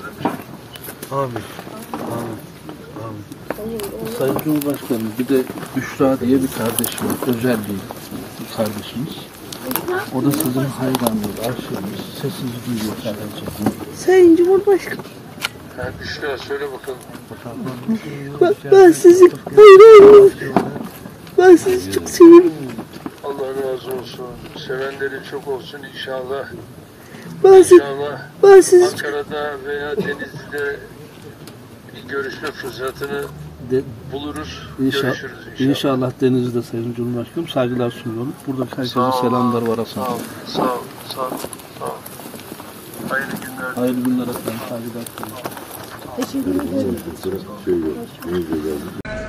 yardımcı olun. Amin. Amin. Amin. Sayın Cumhurbaşkanım, bir de Büşra diye bir kardeşimiz, özel bir kardeşimiz. O da sizin hayranınız, aşığınız. Sesinizi duyuyor sadece. Sayın Cumhurbaşkanım. Ha, Büşra söyle bakalım. Ben sizi hayranım. Ben sizi çok seviyorum. Allah razı olsun. Sevenleri çok olsun inşallah. Ben sizi Ankara'da veya Denizli'de görüşme fırsatını buluruz, görüşürüz inşallah. İnşallah Denizli'de Sayın Cumhurbaşkanım, saygılar sunuyorum. Burada herkese selamlar var aslında. Sağ ol. Hayırlı günler. Hayırlı günler efendim. Saygılar sunuyorum. Teşekkür ederim.